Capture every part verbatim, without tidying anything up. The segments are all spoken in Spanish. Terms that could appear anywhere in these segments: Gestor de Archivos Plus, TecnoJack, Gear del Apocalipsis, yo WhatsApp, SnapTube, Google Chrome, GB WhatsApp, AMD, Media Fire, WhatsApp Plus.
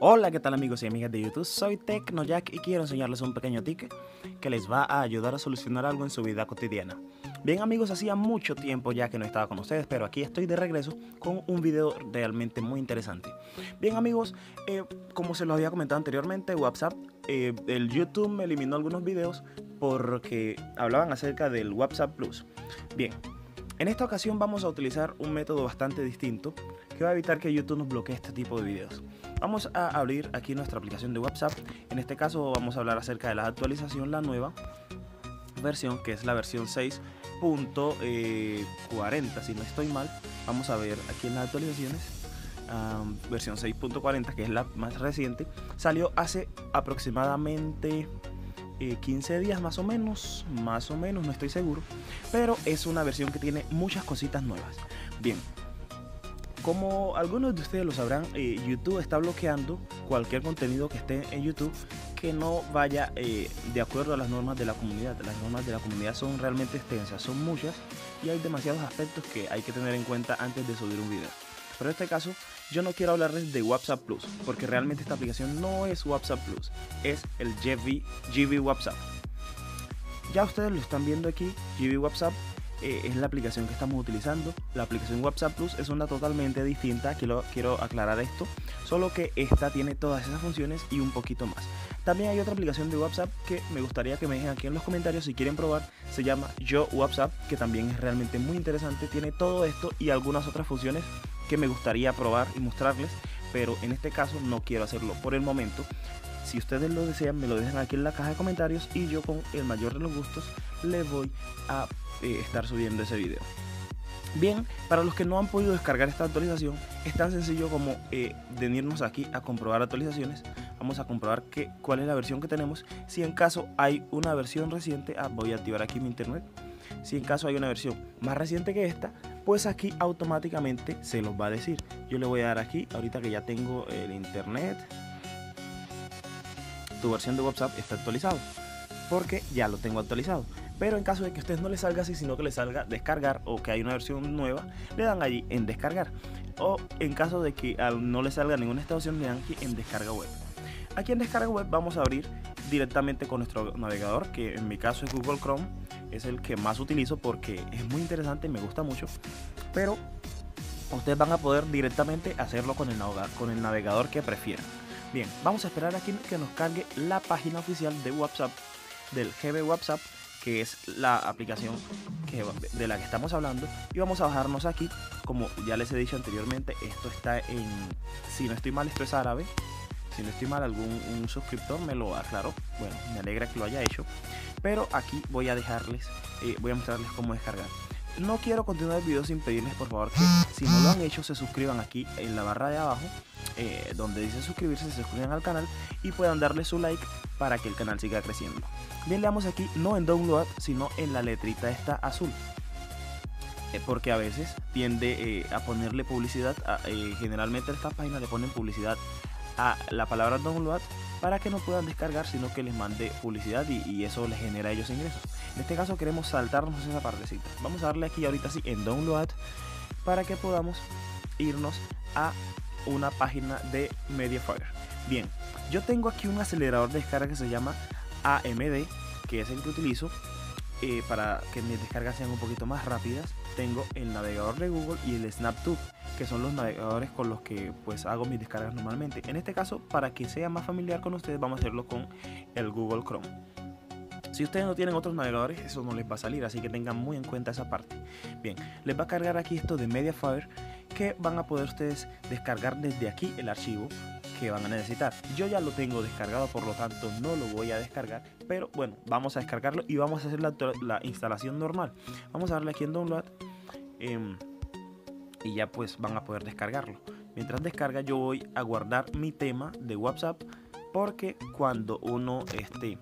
Hola, ¿qué tal amigos y amigas de YouTube? Soy TecnoJack y quiero enseñarles un pequeño ticket que les va a ayudar a solucionar algo en su vida cotidiana. Bien amigos, hacía mucho tiempo ya que no estaba con ustedes, pero aquí estoy de regreso con un video realmente muy interesante. Bien amigos, eh, como se los había comentado anteriormente, WhatsApp, eh, el YouTube me eliminó algunos videos porque hablaban acerca del WhatsApp Plus. Bien, en esta ocasión vamos a utilizar un método bastante distinto que va a evitar que YouTube nos bloquee este tipo de videos. Vamos a abrir aquí nuestra aplicación de WhatsApp. En este caso vamos a hablar acerca de la actualización, la nueva versión, que es la versión seis punto cuarenta, si no estoy mal. Vamos a ver aquí en las actualizaciones, um, versión seis punto cuarenta, que es la más reciente. Salió hace aproximadamente eh, quince días más o menos, más o menos, no estoy seguro. Pero es una versión que tiene muchas cositas nuevas. Bien. Como algunos de ustedes lo sabrán, eh, YouTube está bloqueando cualquier contenido que esté en YouTube que no vaya eh, de acuerdo a las normas de la comunidad. Las normas de la comunidad son realmente extensas, son muchas y hay demasiados aspectos que hay que tener en cuenta antes de subir un video. Pero en este caso yo no quiero hablarles de WhatsApp Plus, porque realmente esta aplicación no es WhatsApp Plus, es el G B WhatsApp. Ya ustedes lo están viendo aquí, G B WhatsApp. Eh, es la aplicación que estamos utilizando. La aplicación WhatsApp Plus es una totalmente distinta, quiero, quiero aclarar esto, solo que esta tiene todas esas funciones y un poquito más. También hay otra aplicación de WhatsApp que me gustaría que me dejen aquí en los comentarios si quieren probar, se llama Yo WhatsApp, que también es realmente muy interesante, tiene todo esto y algunas otras funciones que me gustaría probar y mostrarles, pero en este caso no quiero hacerlo por el momento. Si ustedes lo desean, me lo dejan aquí en la caja de comentarios y yo con el mayor de los gustos les voy a eh, estar subiendo ese video. Bien, para los que no han podido descargar esta actualización, es tan sencillo como eh, venirnos aquí a comprobar actualizaciones. Vamos a comprobar que, cuál es la versión que tenemos. Si en caso hay una versión reciente, ah, voy a activar aquí mi internet. Si en caso hay una versión más reciente que esta, pues aquí automáticamente se los va a decir. Yo le voy a dar aquí, ahorita que ya tengo el internet. Tu versión de WhatsApp está actualizado, porque ya lo tengo actualizado, pero en caso de que a ustedes no les salga así, sino que les salga descargar o que hay una versión nueva, le dan allí en descargar, o en caso de que no les salga ninguna esta opción, le dan aquí en descarga web. Aquí en descarga web vamos a abrir directamente con nuestro navegador, que en mi caso es Google Chrome, es el que más utilizo porque es muy interesante, me gusta mucho, pero ustedes van a poder directamente hacerlo con el navegador, con el navegador que prefieran. Bien, vamos a esperar aquí que nos cargue la página oficial de WhatsApp, del G B WhatsApp, que es la aplicación que, de la que estamos hablando. Y vamos a bajarnos aquí, como ya les he dicho anteriormente, esto está en, si no estoy mal, esto es árabe. Si no estoy mal, algún un suscriptor me lo aclaró. Bueno, me alegra que lo haya hecho. Pero aquí voy a dejarles, eh, voy a mostrarles cómo descargar. No quiero continuar el video sin pedirles por favor que si no lo han hecho se suscriban aquí en la barra de abajo, eh, donde dice suscribirse, se suscriban al canal y puedan darle su like para que el canal siga creciendo. Bien, le damos aquí no en download sino en la letrita esta azul, eh, porque a veces tiende eh, a ponerle publicidad, a, eh, generalmente estas páginas le ponen publicidad a la palabra download para que no puedan descargar sino que les mande publicidad y, y eso les genera a ellos ingresos. En este caso queremos saltarnos esa partecita. Vamos a darle aquí ahorita sí en download para que podamos irnos a una página de Media Fire. Bien, yo tengo aquí un acelerador de descarga que se llama A M D, que es el que utilizo eh, para que mis descargas sean un poquito más rápidas. Tengo el navegador de Google y el SnapTube, que son los navegadores con los que pues hago mis descargas normalmente. En este caso, para que sea más familiar con ustedes, vamos a hacerlo con el Google Chrome. Si ustedes no tienen otros navegadores, eso no les va a salir, así que tengan muy en cuenta esa parte. Bien, les va a cargar aquí esto de Mediafire, que van a poder ustedes descargar desde aquí el archivo que van a necesitar. Yo ya lo tengo descargado, por lo tanto no lo voy a descargar, pero bueno, vamos a descargarlo y vamos a hacer la, la instalación normal. Vamos a darle aquí en download eh, y ya pues van a poder descargarlo. Mientras descarga yo voy a guardar mi tema de WhatsApp, porque cuando uno esté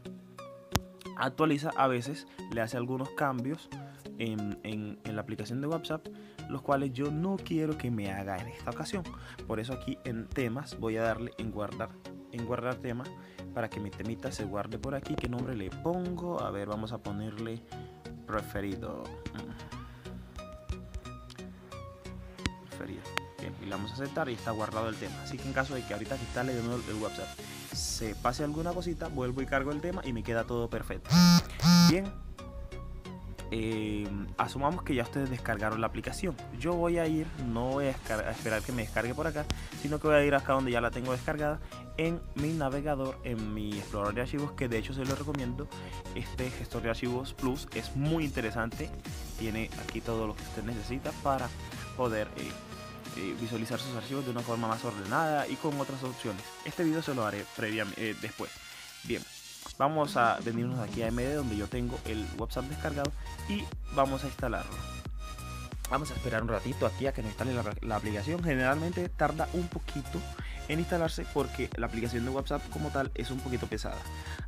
actualiza a veces le hace algunos cambios en, en, en la aplicación de WhatsApp, los cuales yo no quiero que me haga en esta ocasión. Por eso aquí en temas voy a darle en guardar, en guardar tema, para que mi temita se guarde por aquí. ¿Qué nombre le pongo? A ver, vamos a ponerle preferido. Preferido. ejemplo, y le vamos a aceptar y está guardado el tema. Así que en caso de que ahorita instale de nuevo el WhatsApp, se pase alguna cosita, vuelvo y cargo el tema y me queda todo perfecto. Bien, eh, asumamos que ya ustedes descargaron la aplicación. Yo voy a ir, no voy a, a esperar que me descargue por acá, sino que voy a ir acá donde ya la tengo descargada, en mi navegador, en mi explorador de archivos, que de hecho se los recomiendo. Este Gestor de Archivos Plus es muy interesante, tiene aquí todo lo que usted necesita para poder eh, eh, visualizar sus archivos de una forma más ordenada y con otras opciones. Este video se lo haré previamente, eh, después. Bien, vamos a venirnos aquí a A M D, donde yo tengo el WhatsApp descargado, y vamos a instalarlo. Vamos a esperar un ratito aquí a que nos instale la, la aplicación. Generalmente tarda un poquito en instalarse porque la aplicación de WhatsApp como tal es un poquito pesada,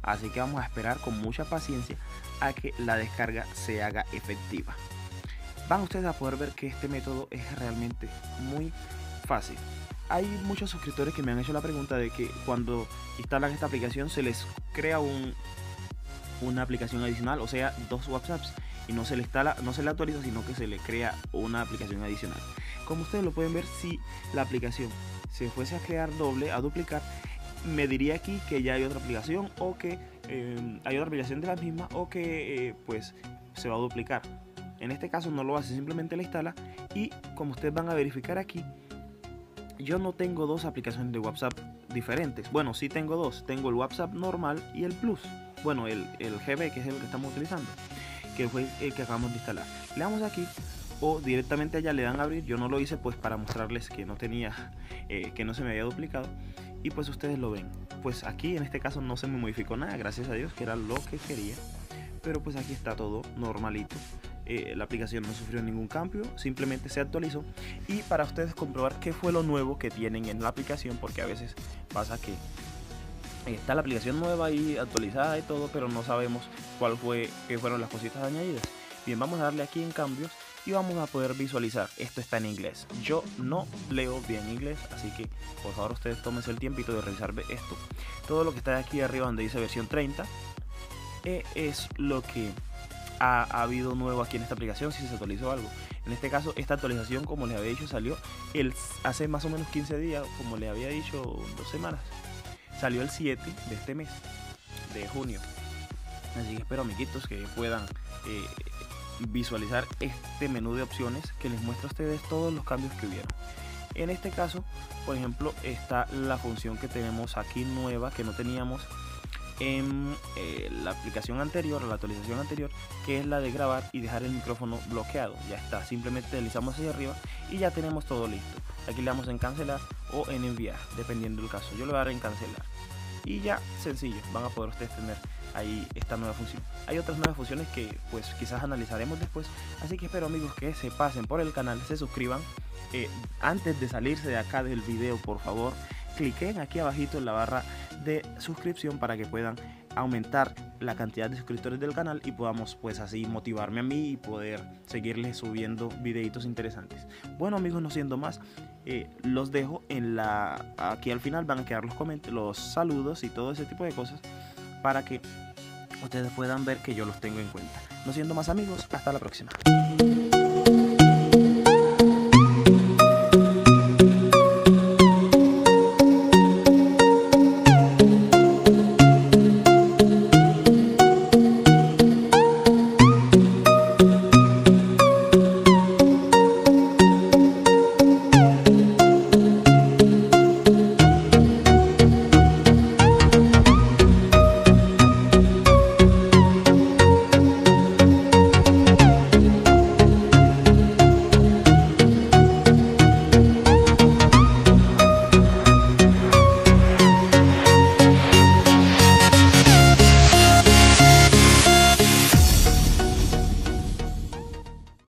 así que vamos a esperar con mucha paciencia a que la descarga se haga efectiva. Van ustedes a poder ver que este método es realmente muy fácil. Hay muchos suscriptores que me han hecho la pregunta de que cuando instalan esta aplicación se les crea un, una aplicación adicional, o sea, dos WhatsApps, y no se le instala, no se le actualiza, sino que se le crea una aplicación adicional. Como ustedes lo pueden ver, si la aplicación se fuese a crear doble, a duplicar, me diría aquí que ya hay otra aplicación, o que eh, hay otra aplicación de la misma, o que eh, pues se va a duplicar. En este caso no lo hace, simplemente la instala. Y como ustedes van a verificar aquí, yo no tengo dos aplicaciones de WhatsApp diferentes. Bueno, sí tengo dos, tengo el WhatsApp normal y el Plus. Bueno, el, el G B, que es el que estamos utilizando, que fue el que acabamos de instalar. Le damos aquí o directamente allá le dan a abrir. Yo no lo hice pues para mostrarles que no tenía, eh, que no se me había duplicado, y pues ustedes lo ven. Pues aquí en este caso no se me modificó nada, gracias a Dios, que era lo que quería, pero pues aquí está todo normalito. Eh, la aplicación no sufrió ningún cambio, simplemente se actualizó. Y para ustedes comprobar qué fue lo nuevo que tienen en la aplicación, porque a veces pasa que está la aplicación nueva y actualizada y todo, pero no sabemos cuál fue, qué fueron las cositas añadidas. Bien, vamos a darle aquí en cambios y vamos a poder visualizar. Esto está en inglés, yo no leo bien inglés, así que por favor ustedes tómense el tiempito de revisar esto. Todo lo que está aquí arriba donde dice versión treinta eh, es lo que ha, ha habido nuevo aquí en esta aplicación, si se actualizó algo. En este caso, esta actualización, como les había dicho, salió el, hace más o menos quince días, como les había dicho, dos semanas. Salió el siete de este mes, de junio. Así que espero, amiguitos, que puedan eh, visualizar este menú de opciones que les muestra a ustedes todos los cambios que hubieron. En este caso, por ejemplo, está la función que tenemos aquí nueva, que no teníamos en eh, la aplicación anterior, la actualización anterior, que es la de grabar y dejar el micrófono bloqueado. Ya está, simplemente deslizamos hacia arriba y ya tenemos todo listo. Aquí le damos en cancelar o en enviar, dependiendo del caso. Yo le voy a dar en cancelar y ya, sencillo, van a poder ustedes tener ahí esta nueva función. Hay otras nuevas funciones que pues quizás analizaremos después, así que espero, amigos, que se pasen por el canal, se suscriban. Eh, antes de salirse de acá del video, por favor cliquen aquí abajito en la barra de suscripción para que puedan aumentar la cantidad de suscriptores del canal y podamos pues así motivarme a mí y poder seguirles subiendo videitos interesantes. Bueno, amigos, no siendo más, eh, los dejo en la aquí al final van a quedar los comentarios, los saludos y todo ese tipo de cosas para que ustedes puedan ver que yo los tengo en cuenta. No siendo más, amigos, hasta la próxima.